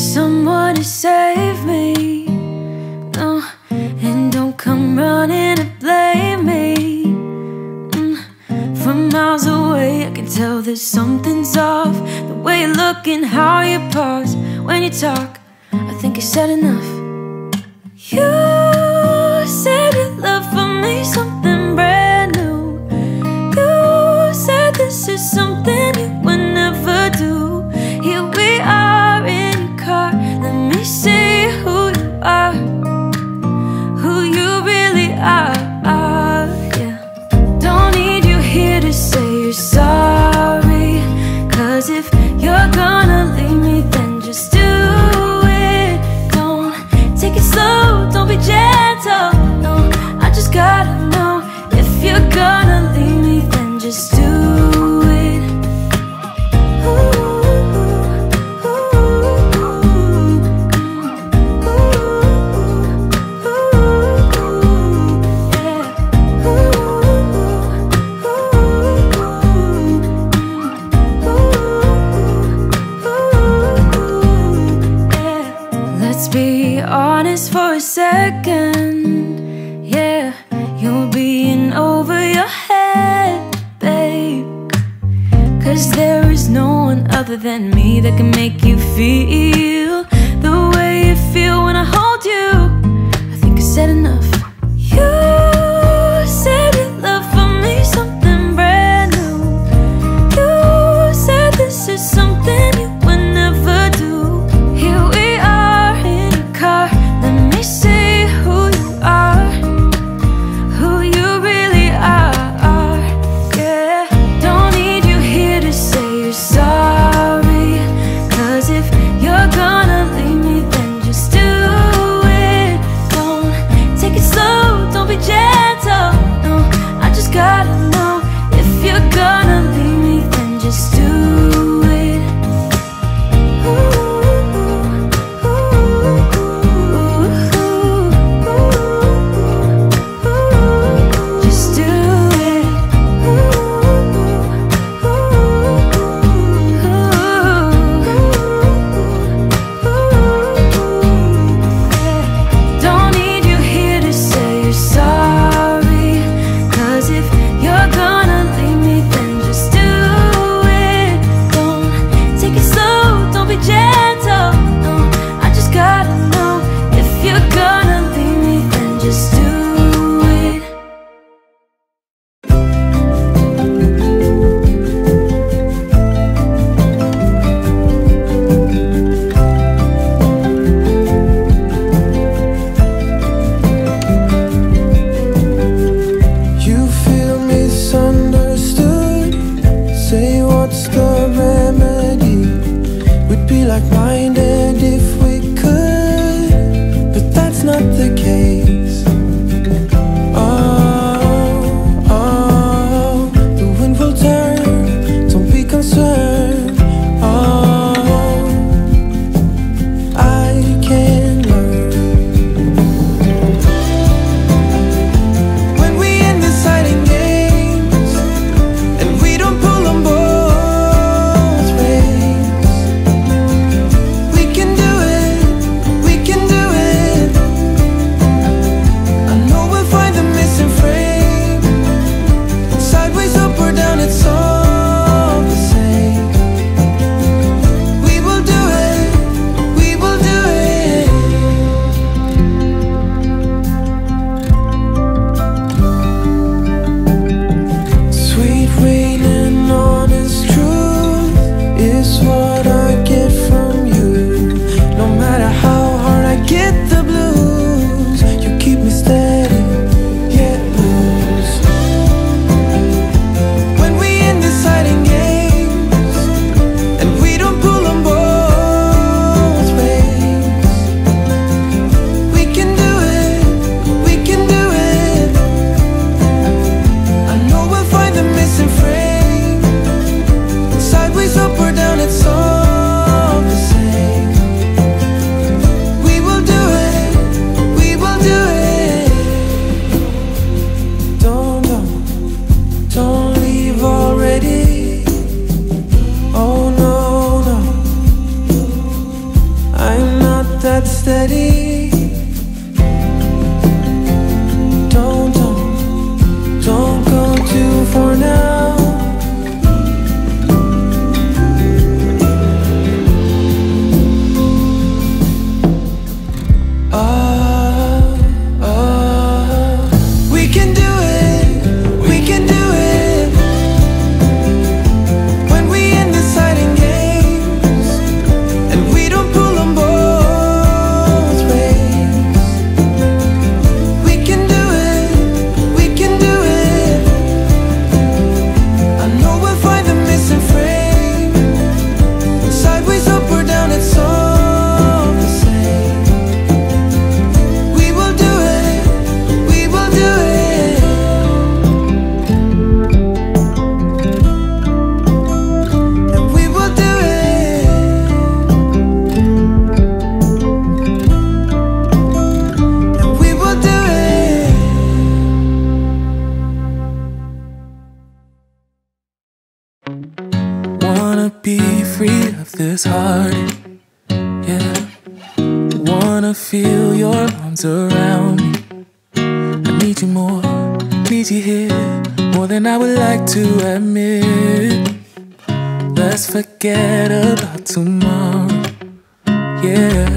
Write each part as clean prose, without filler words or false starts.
someone to save me. No, and don't come running and blame me. From miles away, I can tell that something's off. The way you look and how you pause when you talk, I think you said enough. You said you loved for me something brand new. You said this is something you would never do. Here we are in your car. Let me see who you are, who you really are. Yeah. Don't need you here to say you're sorry, 'cause if you're gonna leave me, then just do it. Don't take it slow, don't be gentle. No, I just gotta know, if you're gonna leave me, then just do it. Ooh, ooh, ooh, ooh, ooh, yeah. Let's be honest for a second, yeah. You're being over your head, babe, 'cause there is no one other than me that can make you feel the way you feel when I hold you. I think I said enough. You said you loved for me something brand new. You said this is something you would never do. Here we are in your car. Let me see who you are, who you really are. Yeah. Don't need you here to say you're sorry, 'cause if you're gonna leave me, then just do it. Don't take this hard, yeah. Wanna feel your arms around me. I need you more, need you here, more than I would like to admit. Let's forget about tomorrow, yeah.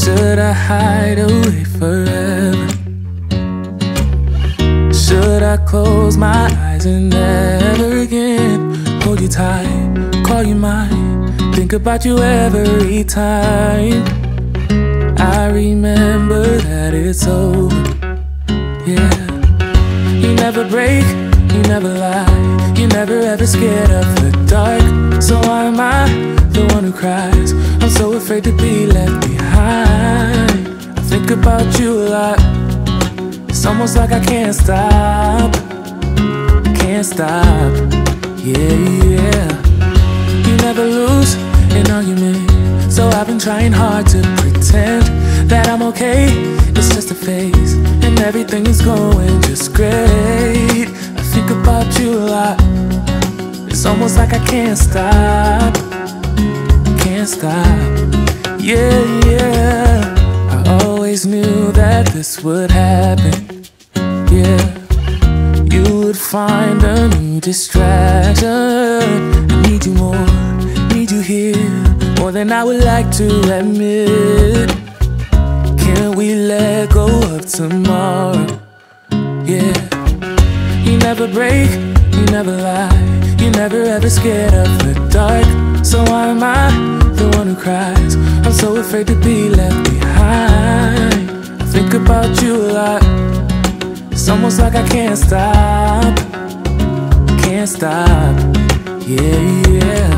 Should I hide away forever? Should I close my eyes and never again hold you tight, call you mine, think about you every time? I remember that it's over, yeah. You never break, you never lie, you never ever scared of the dark. So why am I the one who cries? I'm so afraid to be left behind. I think about you a lot. It's almost like I can't stop, can't stop, yeah, yeah. You never lose an argument, so I've been trying hard to pretend that I'm okay. It's just a phase, and everything is going just great. I think about you a lot. It's almost like I can't stop, yeah, yeah. I always knew that this would happen, yeah. You would find a new distraction. I need you more, need you here, more than I would like to admit. Can we let go of tomorrow, yeah. You never break, you never lie, you never ever scared of the dark. So why am I the one who cries? I'm so afraid to be left behind. I think about you a lot. It's almost like I can't stop, yeah, yeah.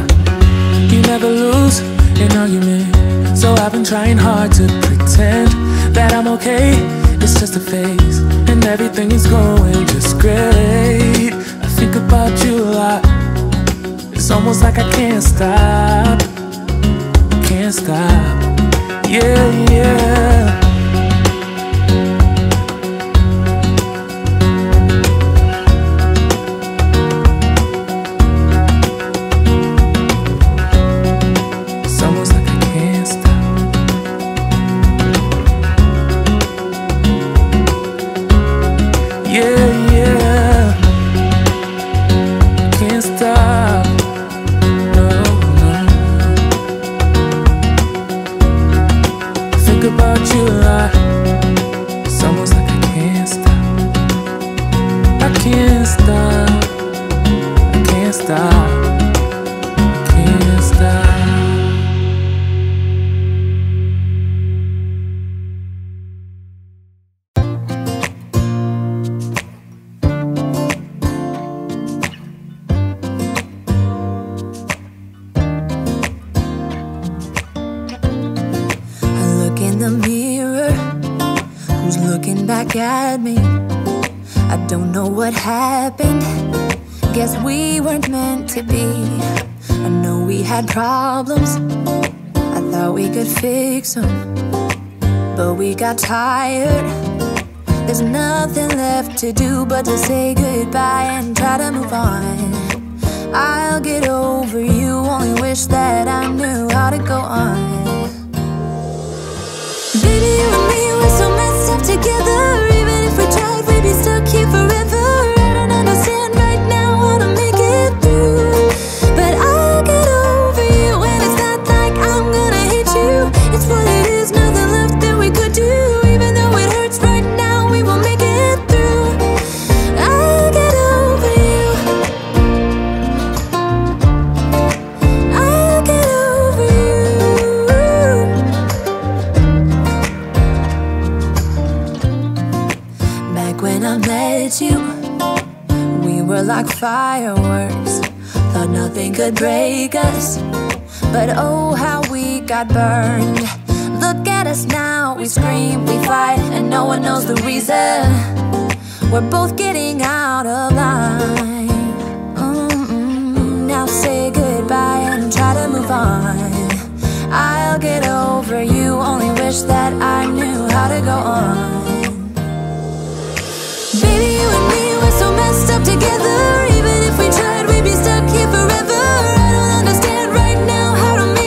You never lose an argument, so I've been trying hard to pretend that I'm okay. It's just a phase, and everything is going just great. I think about you a lot. It's almost like I can't stop, yeah, yeah. Problems, I thought we could fix them, but we got tired. There's nothing left to do but to say goodbye and try to move on. I'll get over you, only wish that I knew how to go on. Baby, you and me, we're so messed up together. Even if we tried, we'd be stuck here forever. I don't understand right now how to make it through, but I'll get over. It's what it is, nothing left that we could do. Even though it hurts right now, we will make it through. I'll get over you, I'll get over you. Back when I met you, we were like fireworks. Thought nothing could break us, but oh how we got burned. Look at us now, we scream, we fight, and no one knows the reason. We're both getting out of line. Now say goodbye and try to move on. I'll get over you, only wish that I knew how to go on. Baby, you and me, we're so messed up together. Even if we tried, we'd be stuck here forever. I don't understand right now how to make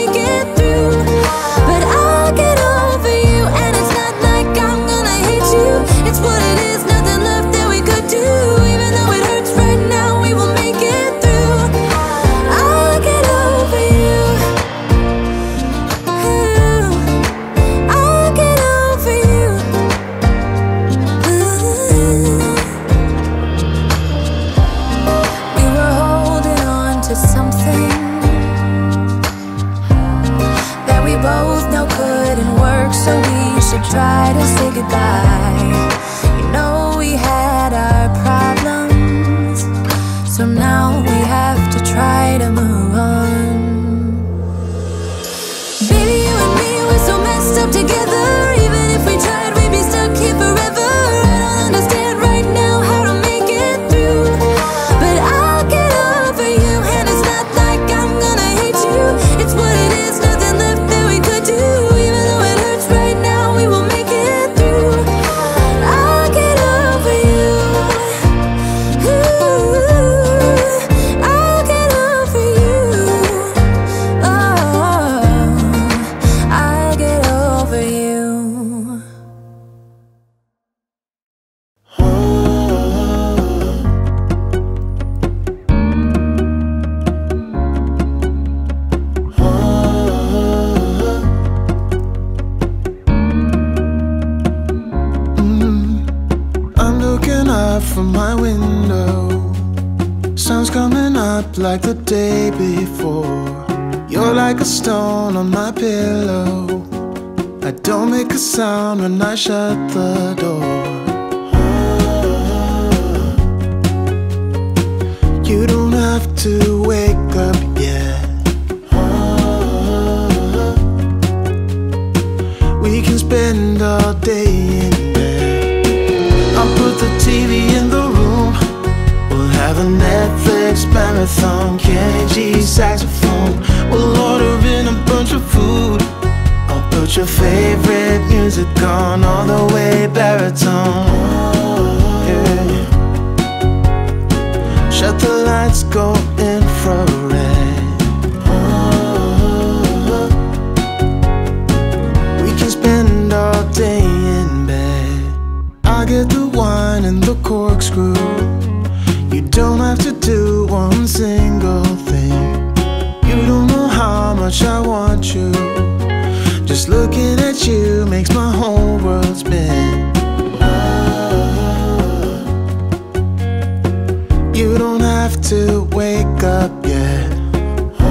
from my window. Sun's coming up like the day before. You're like a stone on my pillow. I don't make a sound when I shut the door. Oh, you don't have to wake up yet. Oh, we can spend all day in bed. I'll put the TV in the room. We'll have a Netflix marathon. KG saxophone. We'll order in a bunch of food. I'll put your favorite music on, all the way baritone. Yeah. Shut the lights, go infrared. We can spend all day in bed. I get the wine and the corkscrew. You don't have to do one single thing. You don't know how much I want you. Just looking at you makes my whole world spin. Oh, you don't have to wake up yet. Oh,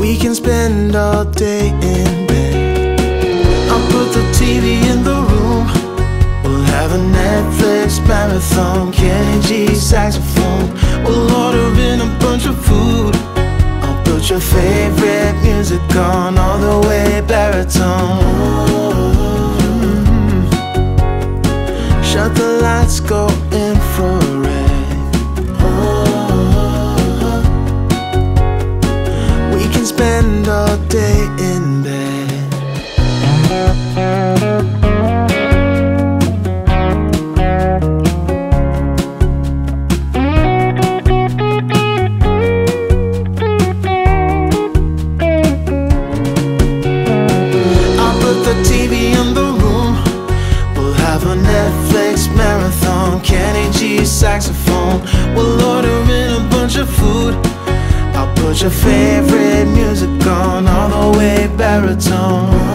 we can spend all day in bed. I'll put the TV in the room. We'll have a Netflix marathon. KG saxophone. We'll order in a bunch of food. I'll put your favorite music on, all the way baritone. Mm-hmm. Shut the lights, go infrared. Oh, we can spend all day in bed. Saxophone. We'll order in a bunch of food. I'll put your favorite music on, all the way baritone. Oh,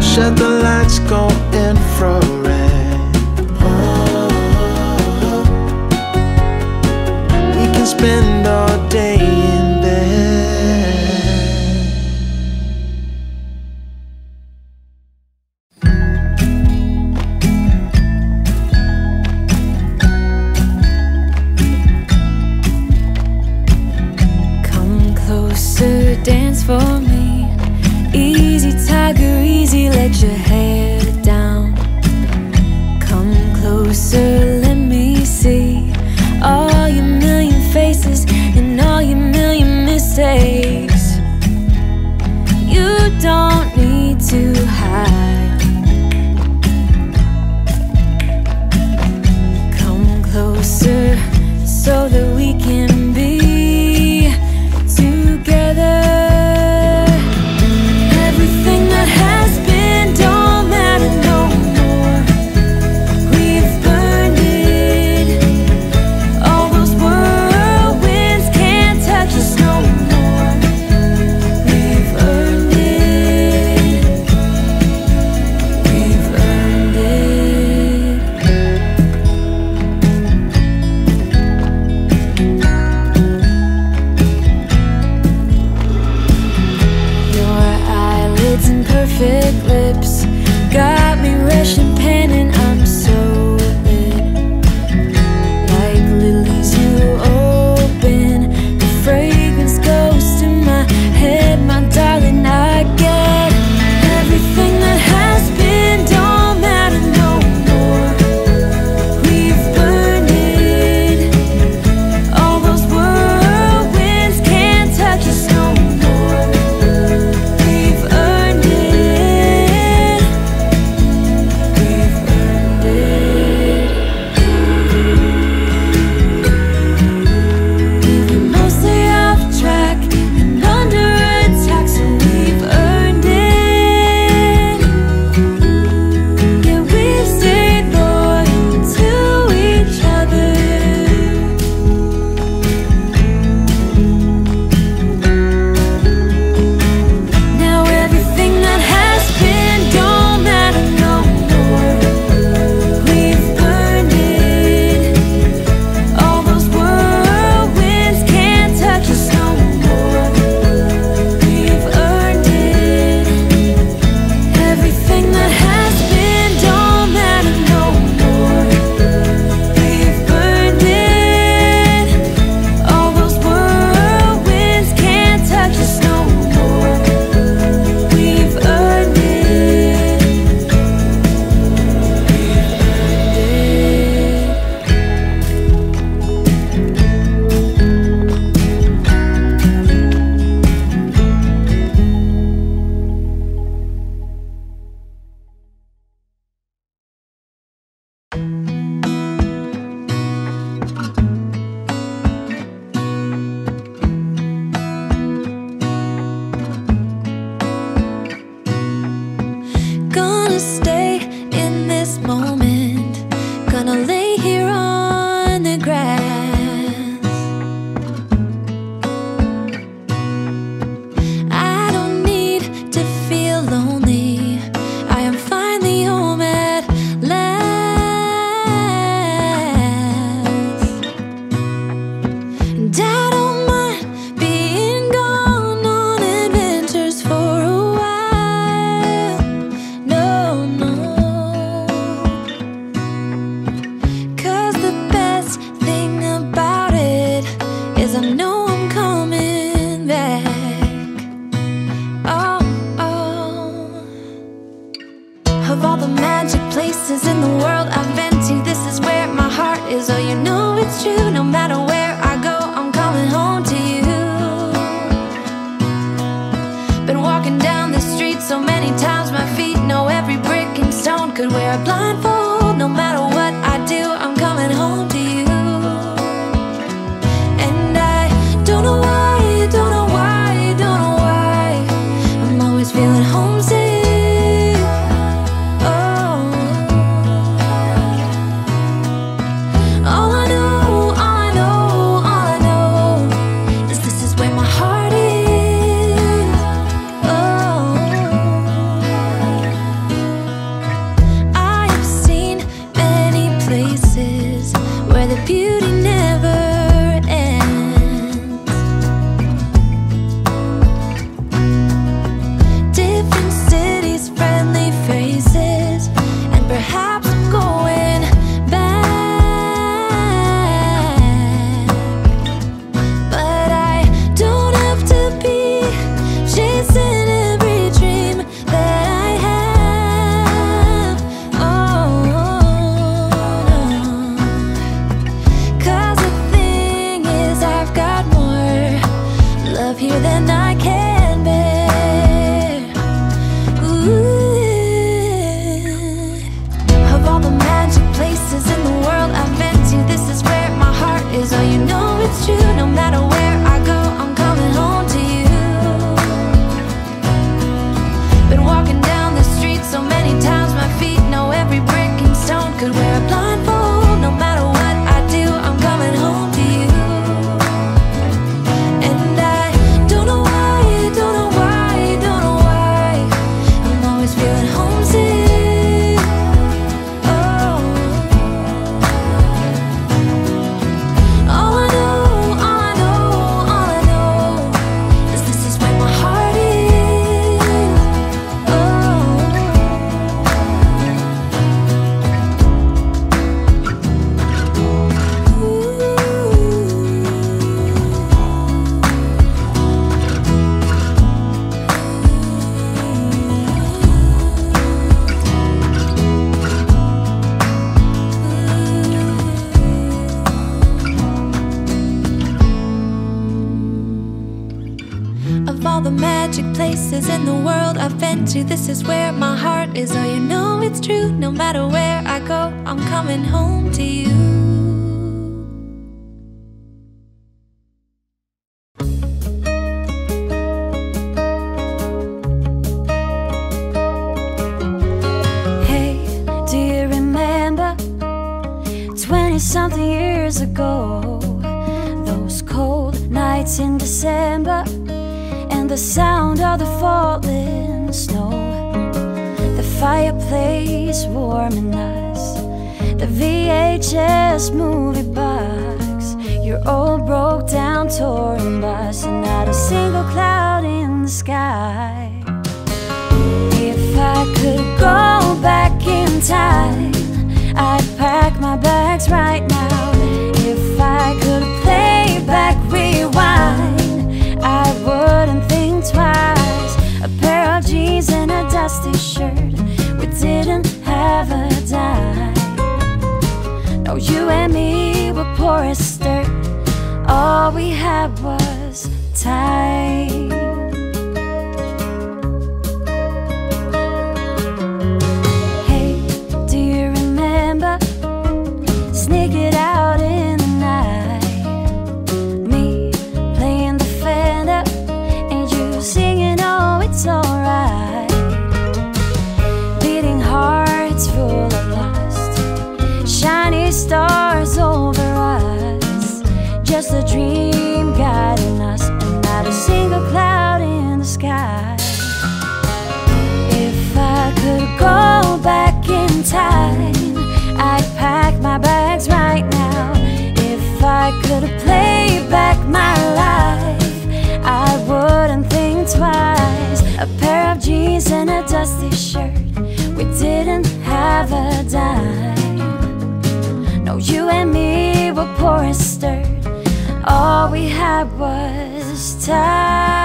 shut the lights, go infrared. Oh, we can spend all day in bed. Dance for me, easy tiger, easy, let your hair down. Come closer, let me see all your million faces and all your million mistakes. You don't need to hide. Come closer so that we can be places in the world I've been to. This is where my heart is. Oh, you know it's true. No matter where I go, I'm calling home to you. Been walking down the street so many times, my feet know every brick and stone. Could wear a blindfold. No matter what I do, I'm coming home to you. And I don't know why, don't know why, don't know why I'm always feeling homesick. All the magic places in the world I've been to, this is where my heart is. Oh, you know it's true. No matter where I go, I'm coming home to you. The sound of the falling snow, the fireplace warming us, the VHS movie box, your old broke down touring bus, and not a single cloud in the sky. If I could go back in time, I'd pack my bags right now. If I could play back rewind, I wouldn't think twice. A pair of jeans and a dusty shirt, we didn't have a dime. No, you and me were poor as dirt, all we had was time. Hey, do you remember? Sneak it out in the night, me playing the singing, oh, it's alright. Beating hearts full of lust, shiny stars over us, just a dream guiding us, and not a single cloud in the sky. If I could go back in time, I'd pack my bags right now. If I could play back my life, I wouldn't think twice. A pair of jeans and a dusty shirt, we didn't have a dime. No, you and me were poor as dirt, all we had was time.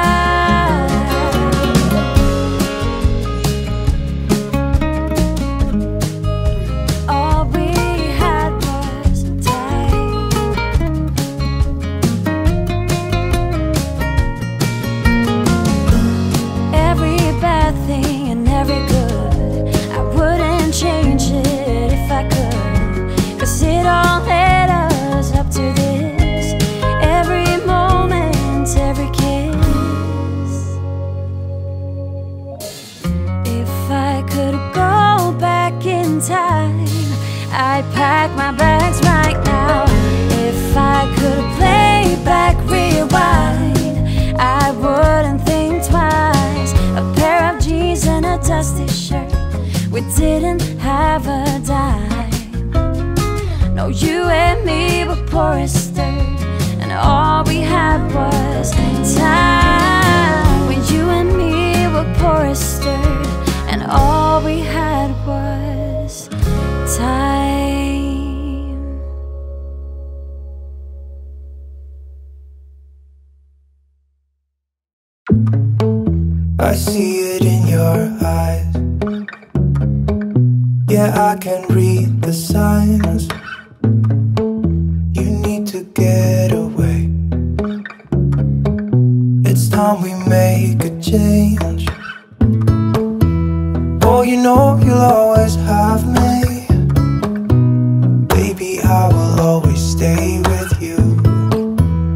a dusty shirt. We didn't have a dime. No, you and me were poor as dirt, and all we had was time. When you and me were poor as dirt, and all we had was time. I see it in your eyes. Yeah, I can read the signs. You need to get away. It's time we make a change. Oh, you know you'll always have me. Baby, I will always stay with you.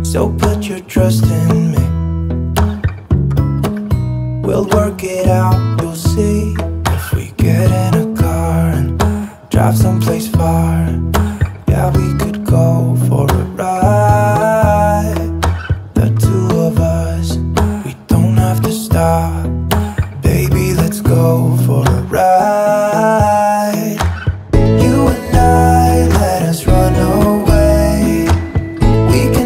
So put your trust in me. We'll work it out, you'll see. If we get in a car and drive someplace far, yeah, we could go for a ride. The two of us, we don't have to stop. Baby, let's go for a ride. You and I, let us run away.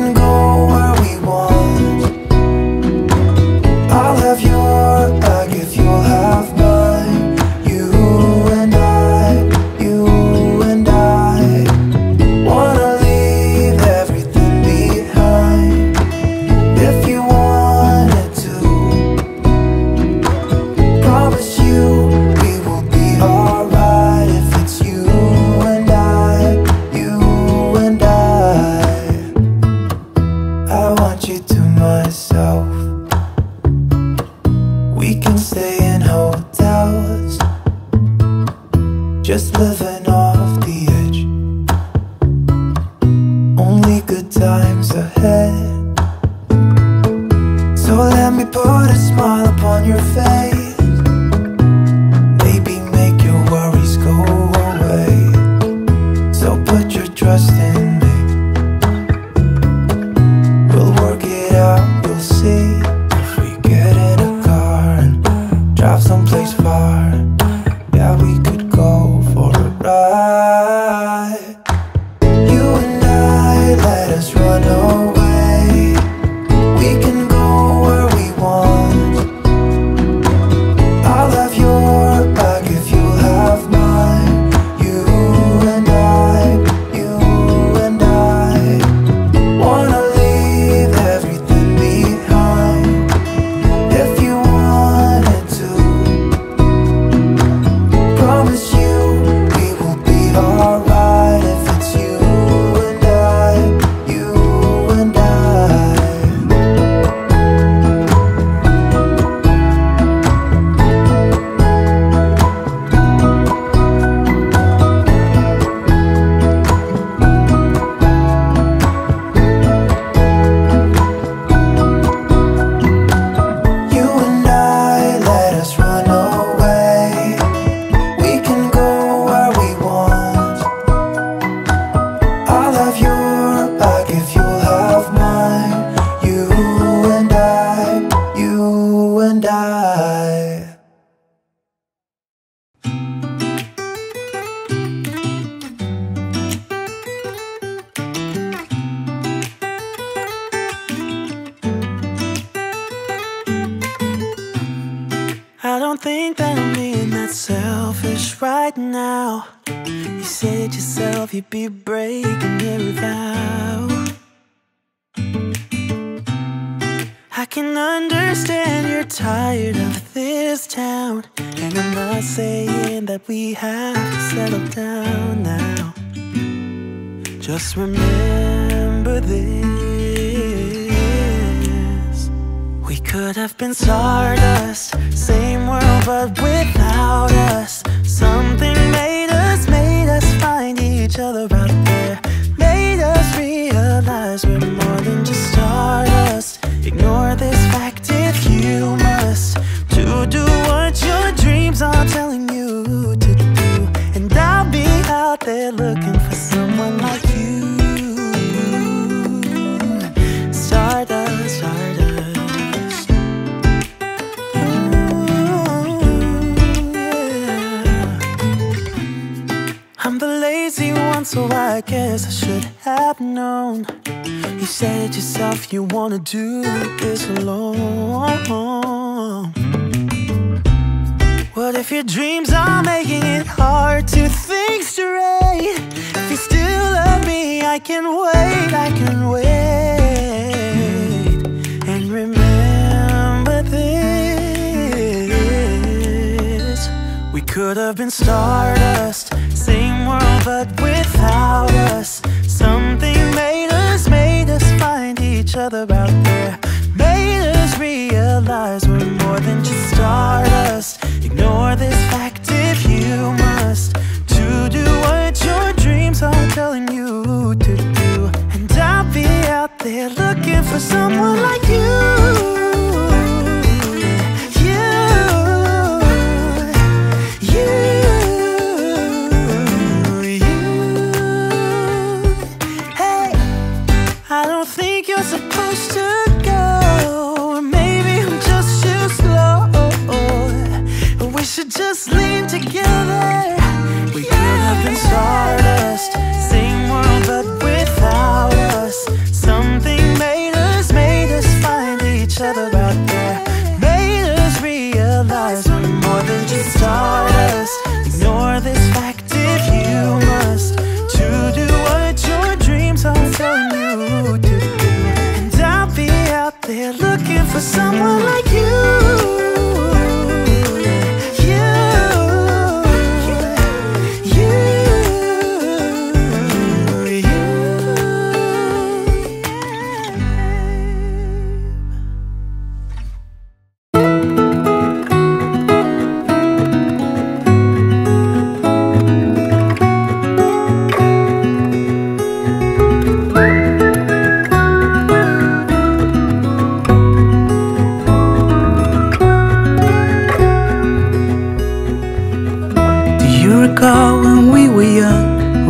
Stardust. Ooh. so I guess I should have known. You said it yourself, you wanna do this alone. What if your dreams are making it hard to think straight? If you still love me, I can wait, I can wait. And remember this, we could have been stardust, same world but without us. Something made us find each other out there. Made us realize we're more than just stardust. Ignore this fact if you must, to do what your dreams are telling you to do. And I'll be out there looking for someone like you. Just lean together. We could have been stardust, same world but without us. Something made us find each other out there. Made us realize we're more than just stardust. Ignore this fact if you must, to do what your dreams are telling you to do. And I'll be out there looking for someone like you.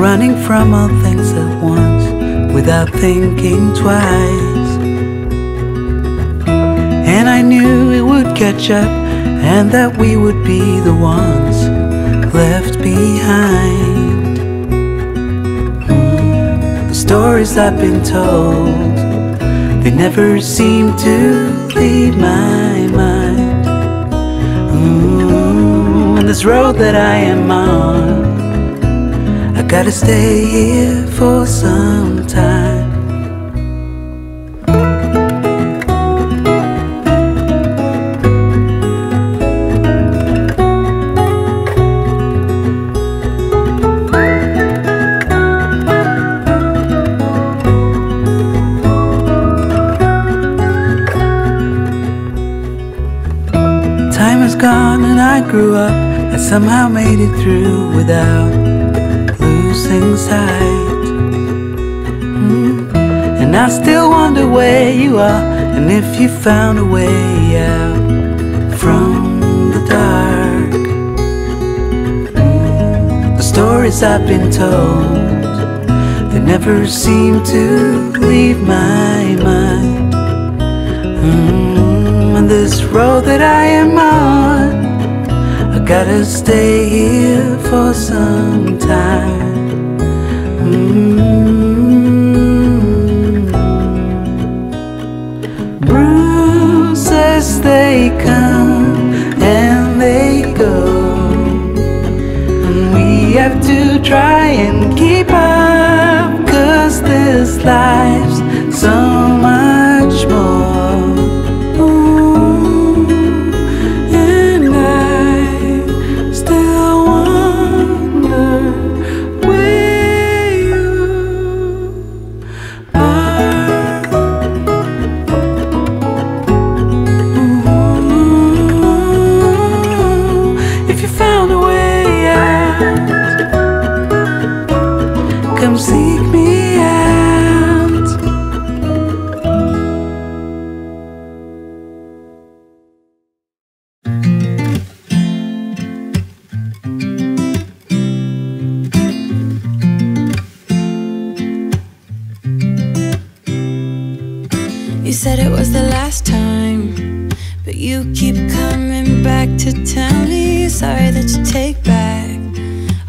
Running from all things at once, without thinking twice. And I knew it would catch up, and that we would be the ones left behind. The stories I've been told, they never seem to leave my mind. And this road that I am on, I gotta stay here for some time. Time has gone and I grew up, and somehow made it through without inside. And I still wonder where you are, and if you found a way out from the dark. The stories I've been told, they never seem to leave my mind. On this road that I am on, I gotta stay here for some time. Bruises, they come and they go, and we have to try and keep up, 'cause this life's so much more. Ooh, and I still wonder.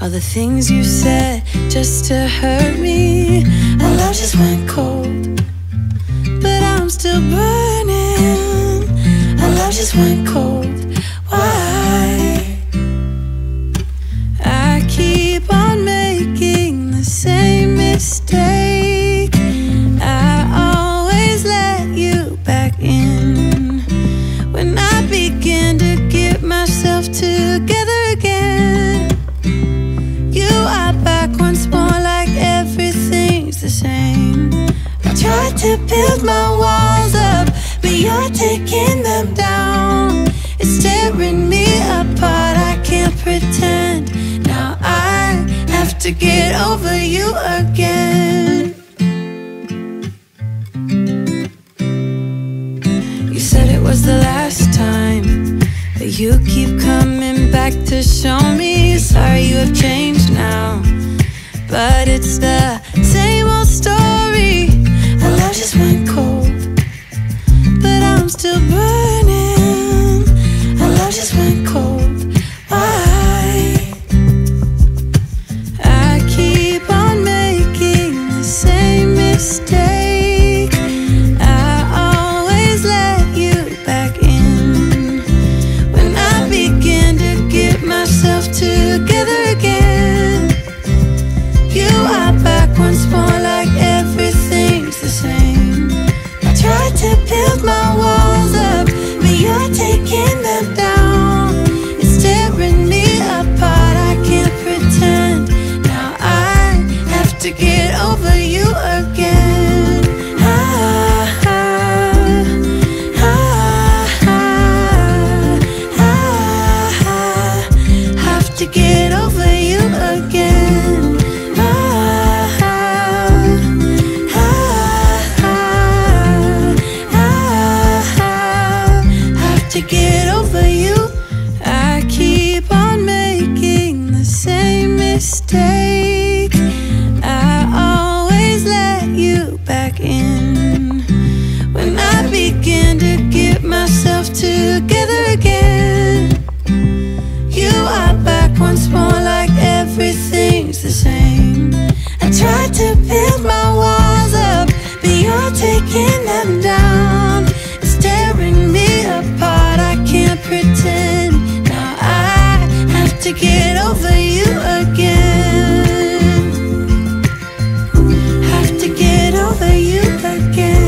all the things you said just to hurt me. My love just went cold, but I'm still burning. My love just went cold. Why? I keep on making the same mistake. I always let you back in when I begin to get myself together again. You are back once more, like everything's the same. I tried to build my walls up, but you're taking them down. It's tearing me apart, I can't pretend. Now I have to get over you again. You said it was the last time, but you keep coming back to show me. Sorry, you have changed now, but it's the same old story. My love just went cold, but I'm still burning. My love just went cold. Why? I keep on making the same mistake. I always let you back in when I begin to get myself together again. You are back once more, like everything's the same. I tried to build my walls up, but you're taking them down. It's tearing me apart, I can't pretend. Now I have to get over you again. Ah, ah, ah, ah, ah, ah. Have to get over you again. To get over you, I keep on making the same mistake. I always let you back in when I begin to get myself together again. You are back once more, like everything's the same. I tried to build my walls up, but you're taking them down. It's tearing me apart, pretend. Now I have to get over you again. Have to get over you again.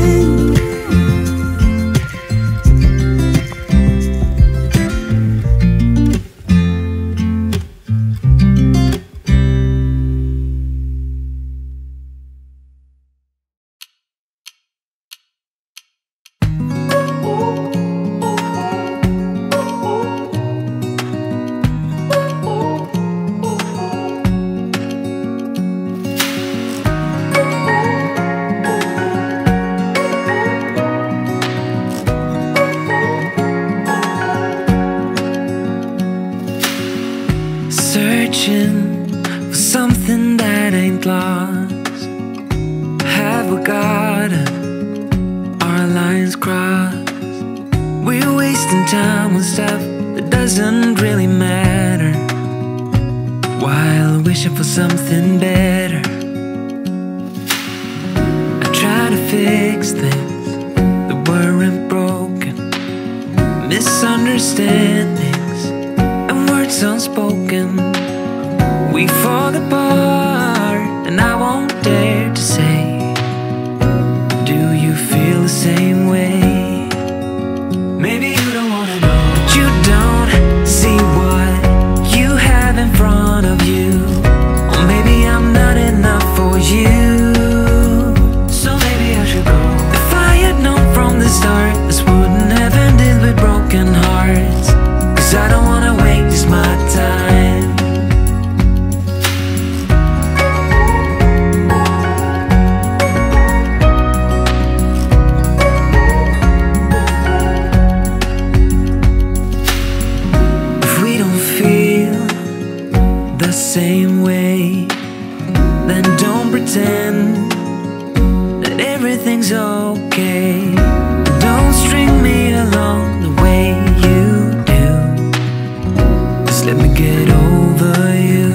Let me get over you.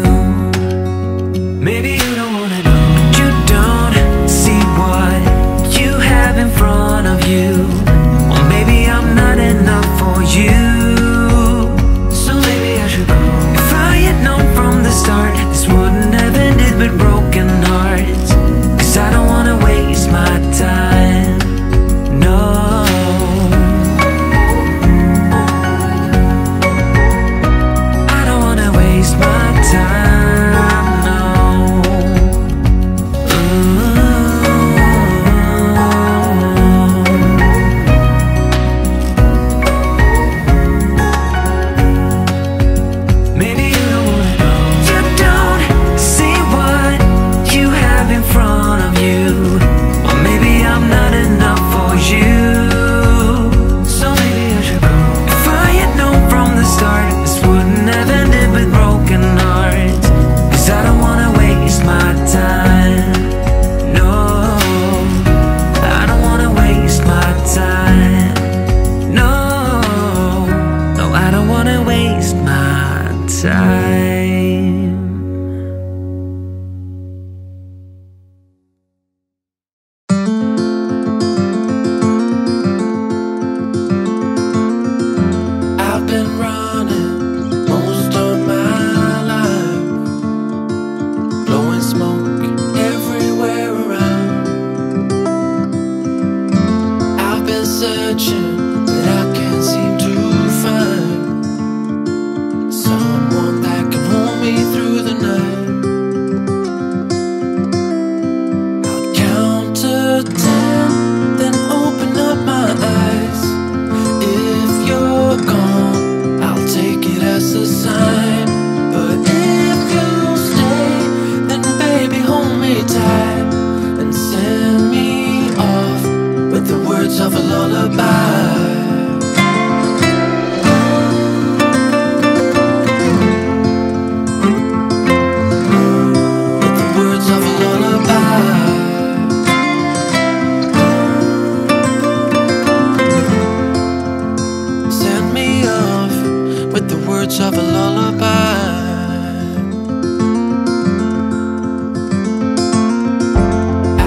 mind.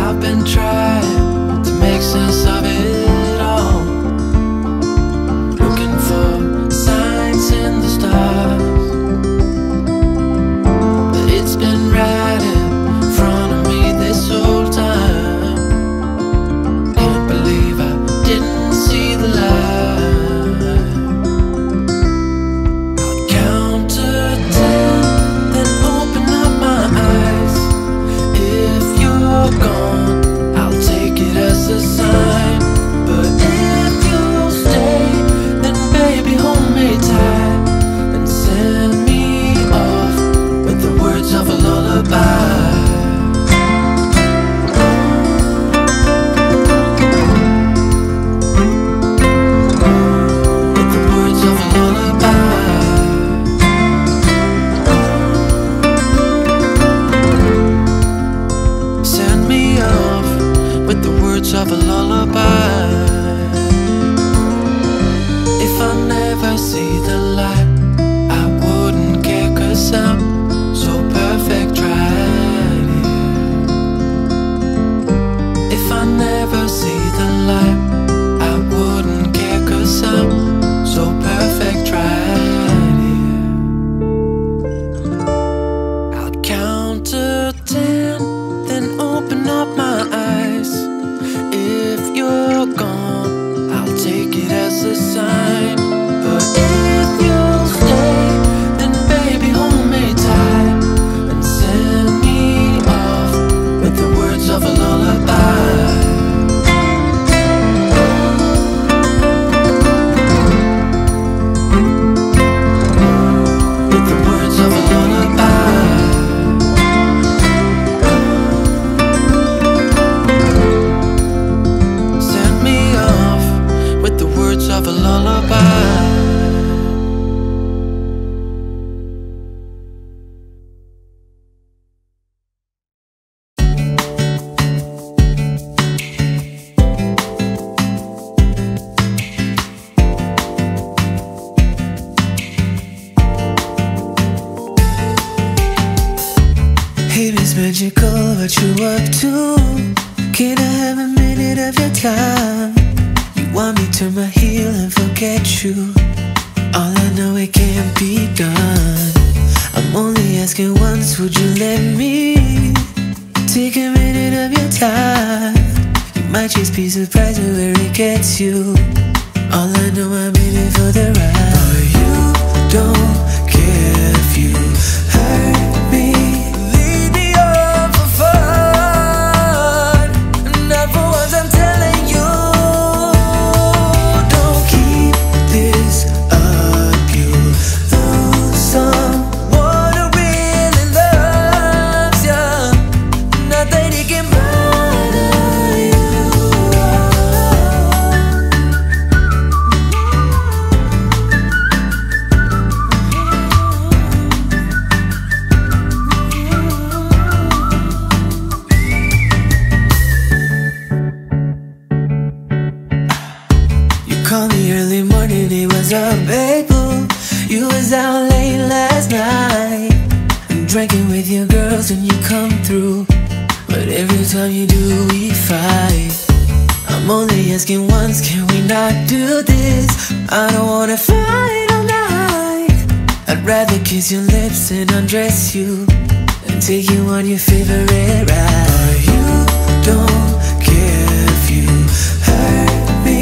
I've been trying to make sense of it all, looking for signs in the stars, but it's been right in front of me this whole time. Can't believe I didn't see the light. Of a lullaby. If I never see the light, I wouldn't care, 'cause I'm so perfect right here. If I never see the light, I wouldn't care, 'cause I'm so perfect right here. I'd count to 10, then open up my eyes. If you're gone, I'll take it as a sign. But if you'll stay, then baby, hold me tight and send me off with the words of a lullaby. Of a lullaby. It is magical what you up to. Can I have a minute of your time? Want me to turn my heel and forget you? All I know, it can't be done. I'm only asking once, would you let me take a minute of your time? You might just be surprised at where it gets you. All I know, I'm in it for the ride. But you don't care if you hurt me. And undress you and take you on your favorite ride. But you don't care if you hurt me.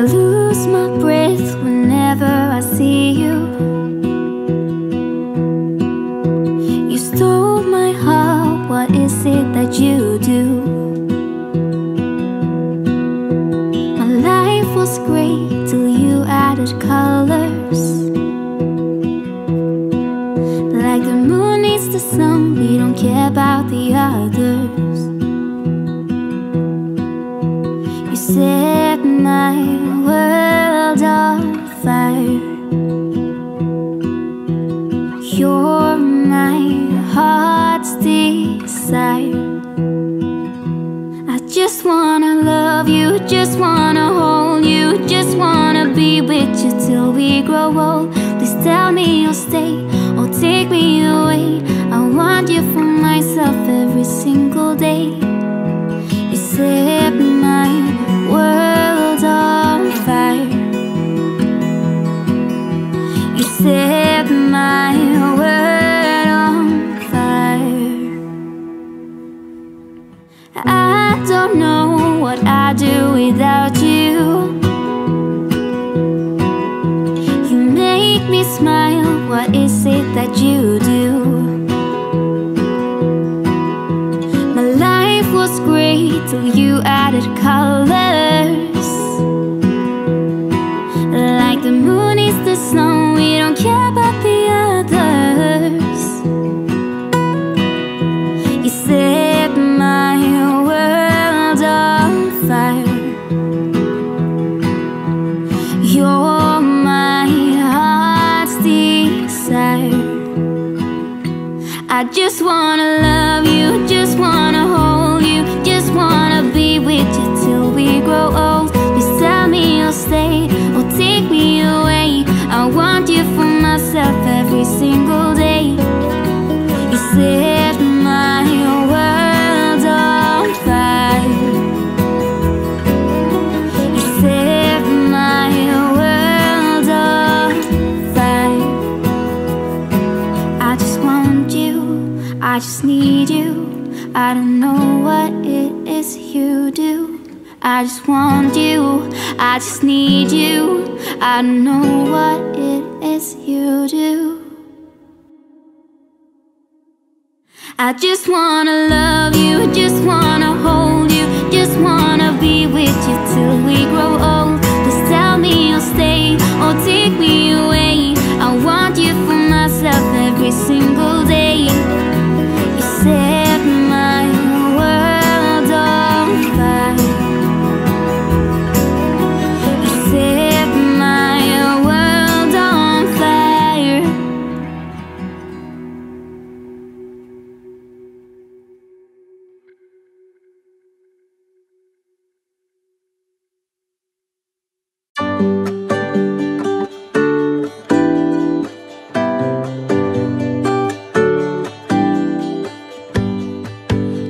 I lose my breath whenever I see you. You stole my heart, what is it that you do? My life was great till you added colors. Like the moon needs the sun, we don't care about the others. You set my world on fire. You're my heart's desire. I just wanna love you, just wanna hold you, just wanna be with you till we grow old. Please tell me you'll stay, or take me away. I want you for myself every single day. You set my world on fire. You set my world on fire. I don't know what I'd do without you. You make me smile, what is it that you do? My life was great till you added colors. Like the moon is the snow, we don't care about the others. You set my world on fire. You're my I just wanna love you, just wanna hold you, just wanna be with you till we grow old. Please tell me you'll stay, or take me away. I want you for myself every single day. You set my world on fire. You set my world on fire. I just want you, I just need you. I don't know what it is you do. I just want you, I just need you. I don't know what it is you do. I just wanna love you, just wanna hold you, just wanna be with you till we grow old. Please tell me you'll stay, or take me away. I want you for myself every single day. Set my world on fire. You set my world on fire.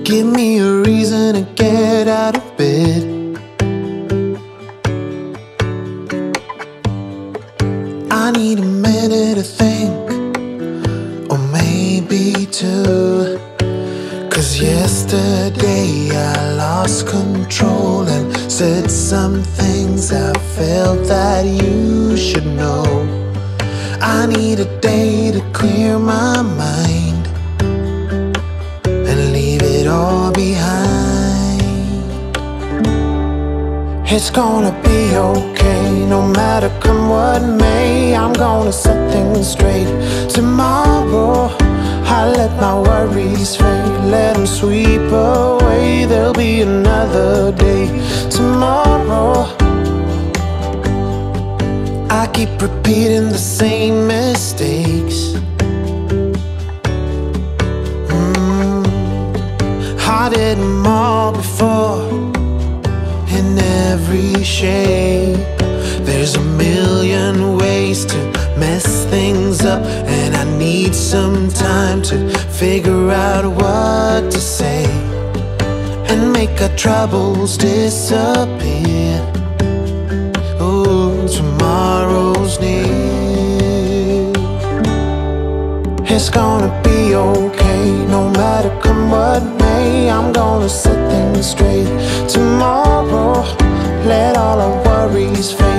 Give me a reason to get out of bed. I need a minute to think, or maybe two. 'Cause yesterday I lost control and said some things I felt that you should know. I need a day to clear my mind, all behind. It's gonna be okay, no matter come what may. I'm gonna set things straight. Tomorrow I let my worries fade, let them sweep away. There'll be another day tomorrow. I keep repeating the same mistakes. I did them all before, in every shape. There's a million ways to mess things up, and I need some time to figure out what to say and make our troubles disappear. Ooh, tomorrow's near. It's gonna be okay, no matter come what. I'm gonna set things straight tomorrow. Let all our worries fade.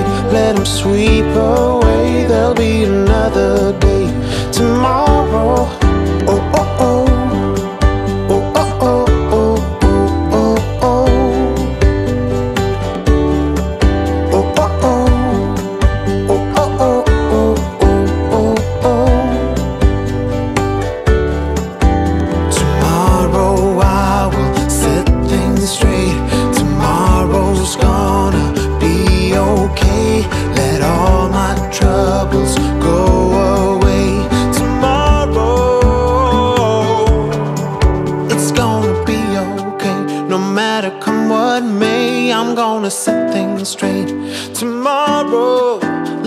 sweep away. There'll be another day tomorrow. Oh, oh, oh. Oh, oh, oh, oh, oh, oh, oh. Oh, oh, oh. Oh, oh, oh, oh, oh, oh, oh. Tomorrow I will set things straight. Tomorrow's gonna be okay. Let all my troubles go away. Tomorrow, it's gonna be okay. No matter come what may, I'm gonna set things straight. Tomorrow,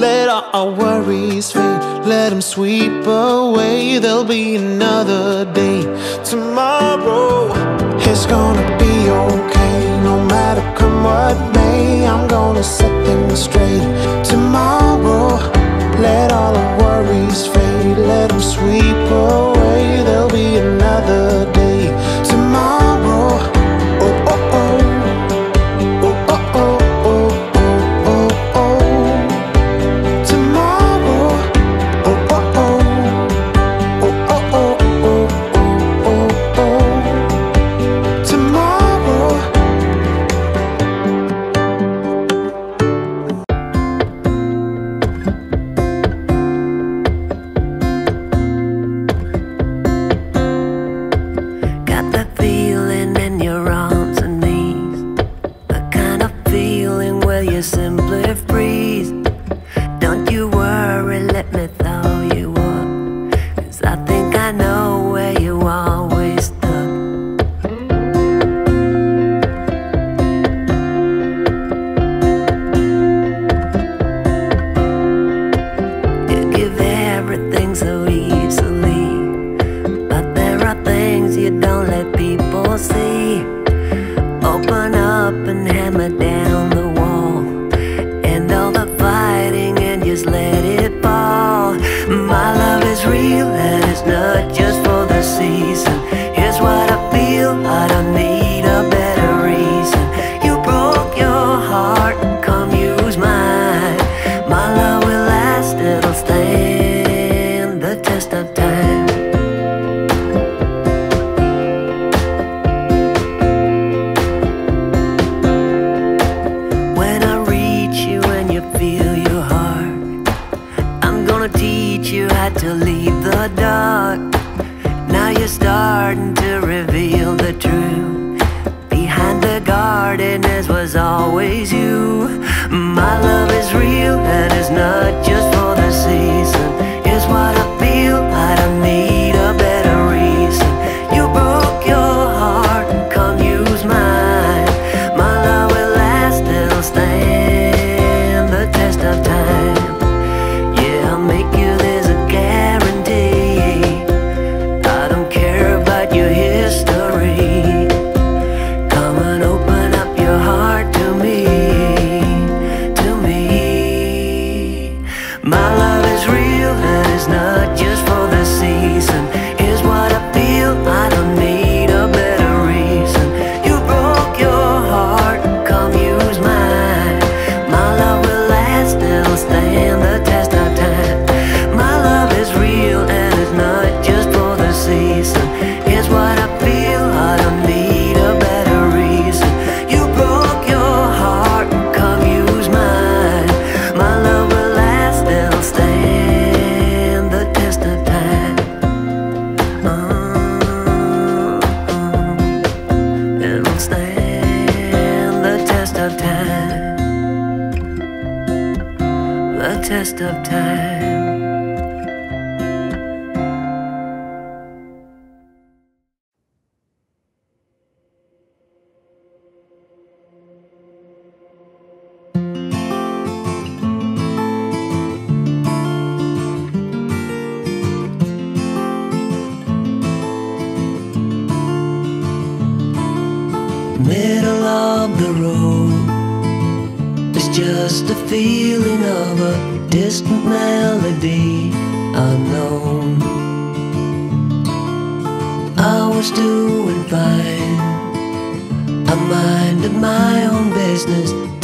let all our worries fade. Let them sweep away. There'll be another day. Tomorrow, it's gonna be okay. No matter come what may, I'm gonna set things straight. Tomorrow, let all the worries fade. Let them sweep away. There'll be another day. Tomorrow, oh, oh, oh. Oh, oh, oh, oh, oh, oh, oh. Tomorrow, oh, oh, oh. Oh, oh, oh, oh, oh, oh, oh. Tomorrow.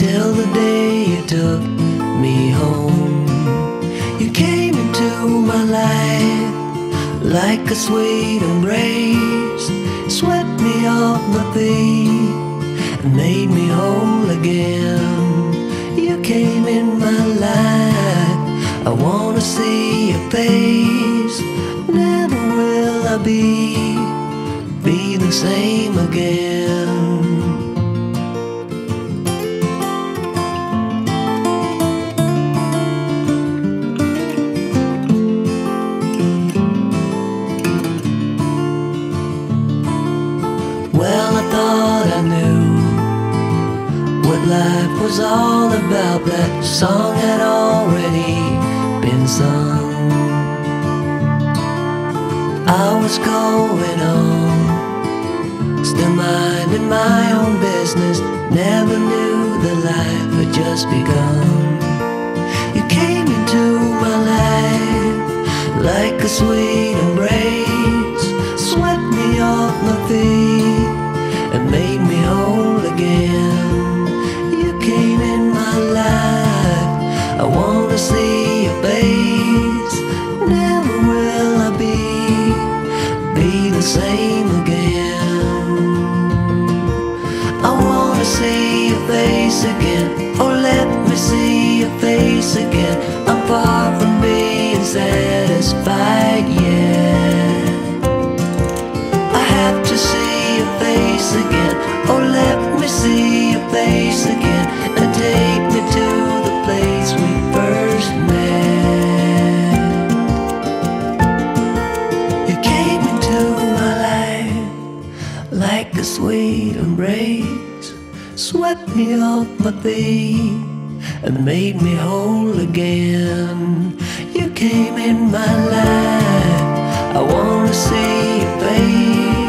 Till the day you took me home. night, like a sweet embrace, swept me off my feet and made me whole again. You came in my life, I wanna see your face. Never will I be the same again. Well, I thought I knew what life was all about. That song had already been sung. I was going on, still minding my own business. Never knew that life had just begun. You came into my life like a sweet embrace, swept me off my feet and made me whole again. You came in my life, I wanna see your face. Never will I be the same again. I wanna see your face again. Oh, let me see your face again. I'm far from being satisfied yet. I have to see your face again. Oh, let me see your face again, and take me to the place we first met. You came into my life like a sweet embrace, swept me off my feet and made me whole again. You came in my life, I wanna see your face.